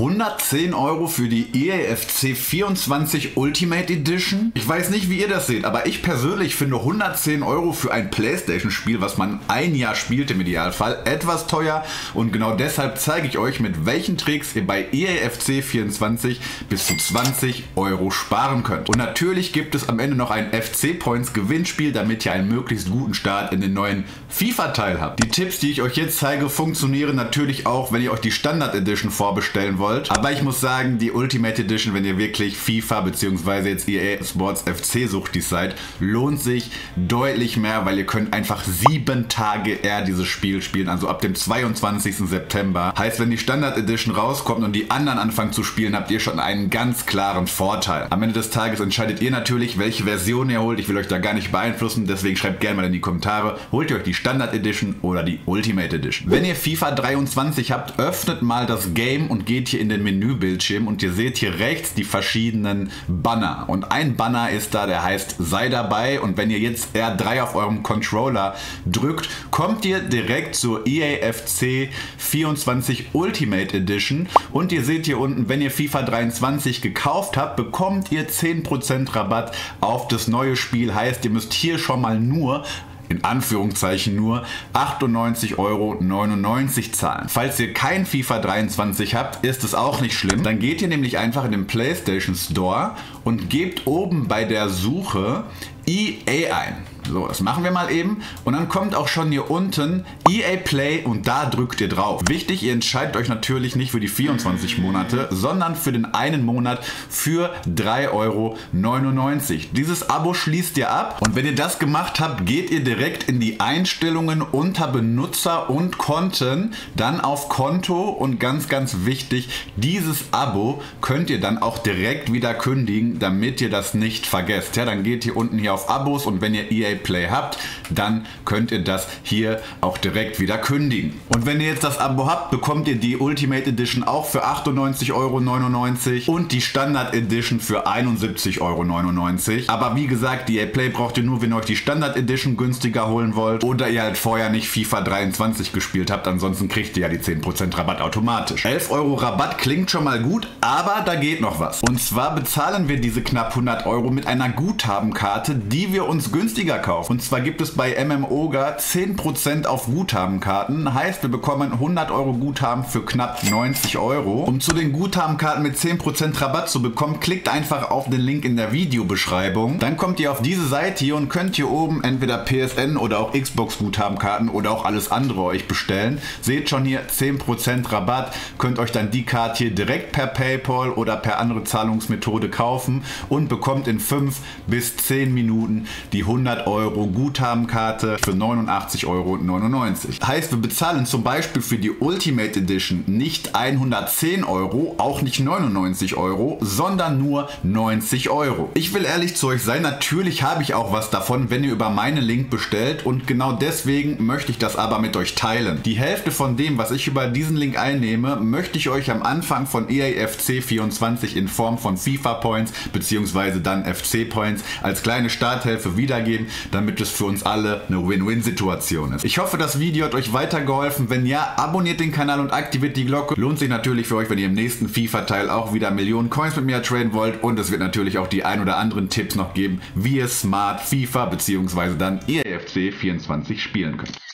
110 € für die EAFC 24 Ultimate Edition. Ich weiß nicht, wie ihr das seht, aber ich persönlich finde 110 € für ein PlayStation-Spiel, was man ein Jahr spielt im Idealfall, etwas teuer. Und genau deshalb zeige ich euch, mit welchen Tricks ihr bei EAFC 24 bis zu 20 € sparen könnt. Und natürlich gibt es am Ende noch ein FC Points Gewinnspiel, damit ihr einen möglichst guten Start in den neuen FIFA-Teil habt. Die Tipps, die ich euch jetzt zeige, funktionieren natürlich auch, wenn ihr euch die Standard Edition vorbestellen wollt. Aber ich muss sagen, die Ultimate Edition, wenn ihr wirklich FIFA bzw. jetzt EA Sports FC Suchtis seid, lohnt sich deutlich mehr, weil ihr könnt einfach 7 Tage eher dieses Spiel spielen, also ab dem 22. September. Heißt, wenn die Standard Edition rauskommt und die anderen anfangen zu spielen, habt ihr schon einen ganz klaren Vorteil. Am Ende des Tages entscheidet ihr natürlich, welche Version ihr holt. Ich will euch da gar nicht beeinflussen, deswegen schreibt gerne mal in die Kommentare, holt ihr euch die Standard Edition oder die Ultimate Edition. Wenn ihr FIFA 23 habt, öffnet mal das Game und geht hier in den Menübildschirm und ihr seht hier rechts die verschiedenen Banner. Und ein Banner ist da, der heißt Sei dabei, und wenn ihr jetzt R3 auf eurem Controller drückt, kommt ihr direkt zur EAFC 24 Ultimate Edition und ihr seht hier unten, wenn ihr FIFA 23 gekauft habt, bekommt ihr 10% Rabatt auf das neue Spiel. Heißt, ihr müsst hier schon mal nur, in Anführungszeichen nur, 98,99 € zahlen. Falls ihr kein FIFA 23 habt, ist es auch nicht schlimm. Dann geht ihr nämlich einfach in den PlayStation Store und gebt oben bei der Suche EA ein. So, das machen wir mal eben. Und dann kommt auch schon hier unten EA Play und da drückt ihr drauf. Wichtig, ihr entscheidet euch natürlich nicht für die 24 Monate, sondern für den einen Monat für 3,99 €. Dieses Abo schließt ihr ab und wenn ihr das gemacht habt, geht ihr direkt in die Einstellungen unter Benutzer und Konten, dann auf Konto und ganz, ganz wichtig, dieses Abo könnt ihr dann auch direkt wieder kündigen, damit ihr das nicht vergesst. Ja, dann geht ihr unten hier auf Abos und wenn ihr EA Play habt, dann könnt ihr das hier auch direkt wieder kündigen. Und wenn ihr jetzt das Abo habt, bekommt ihr die Ultimate Edition auch für 98,99 € und die Standard Edition für 71,99 €. Aber wie gesagt, die EA Play braucht ihr nur, wenn ihr euch die Standard Edition günstiger holen wollt oder ihr halt vorher nicht FIFA 23 gespielt habt, ansonsten kriegt ihr ja die 10% Rabatt automatisch. 11 € Rabatt klingt schon mal gut, aber da geht noch was. Und zwar bezahlen wir diese knapp 100 € mit einer Guthabenkarte, die wir uns günstiger kaufen. Und zwar gibt es bei MMOGA 10% auf Guthabenkarten. Heißt, wir bekommen 100 € Guthaben für knapp 90 €. Um zu den Guthabenkarten mit 10% Rabatt zu bekommen, klickt einfach auf den Link in der Videobeschreibung. Dann kommt ihr auf diese Seite hier und könnt hier oben entweder PSN oder auch Xbox Guthabenkarten oder auch alles andere euch bestellen. Seht schon hier 10% Rabatt. Könnt euch dann die Karte hier direkt per PayPal oder per andere Zahlungsmethode kaufen und bekommt in 5 bis 10 Minuten die 100 € Guthabenkarte für 89,99 €. Heißt, wir bezahlen zum Beispiel für die Ultimate Edition nicht 110 €, auch nicht 99 €, sondern nur 90 €. Ich will ehrlich zu euch sein, natürlich habe ich auch was davon, wenn ihr über meinen Link bestellt und genau deswegen möchte ich das aber mit euch teilen. Die Hälfte von dem, was ich über diesen Link einnehme, möchte ich euch am Anfang von EAFC 24 in Form von FIFA Points bzw. dann FC Points als kleine Starthilfe wiedergeben, damit es für uns alle eine Win-Win-Situation ist. Ich hoffe, das Video hat euch weitergeholfen. Wenn ja, abonniert den Kanal und aktiviert die Glocke. Lohnt sich natürlich für euch, wenn ihr im nächsten FIFA-Teil auch wieder Millionen Coins mit mir traden wollt. Und es wird natürlich auch die ein oder anderen Tipps noch geben, wie ihr smart FIFA bzw. dann EAFC 24 spielen könnt.